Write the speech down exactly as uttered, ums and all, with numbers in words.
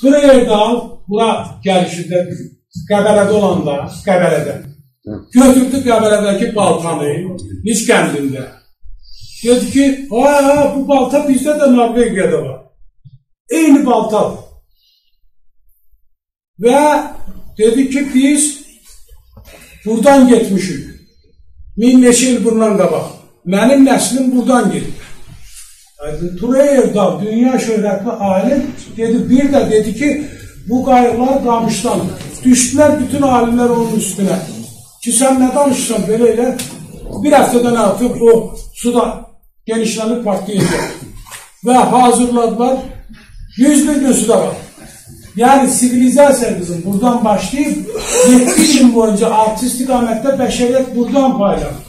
Thor Heyerdahl bura gəlişində Qəbələdə olanda, Qəbələdə götürdü Qəbələdəki baltanı, Niş kəndində. Dedi ki, ha, ha, bu balta bizdə də Norveqiyada var. Eyni baltadır. Və dedi ki, biz buradan getmişik. Min neçə il bundan qabaq. Mənim nəslim buradan gedir. Thor Heyerdahl, dünya şöhrətli alim, dedi, bir də dedi ki, bu qayıqlar qamışdan. Düşdülər bütün alimlər onun üstünə. Ki, sən nə danışırsan belə elə? Bir həftədən artıq o suda genişlənib partlayacaq. Və hazırladılar, yüz bin gün suda var. Yəni, sivilizasiya bizim buradan başlayıb, yetmiş il boyunca artist iqamətdə bəşəriyyət buradan paylaşır.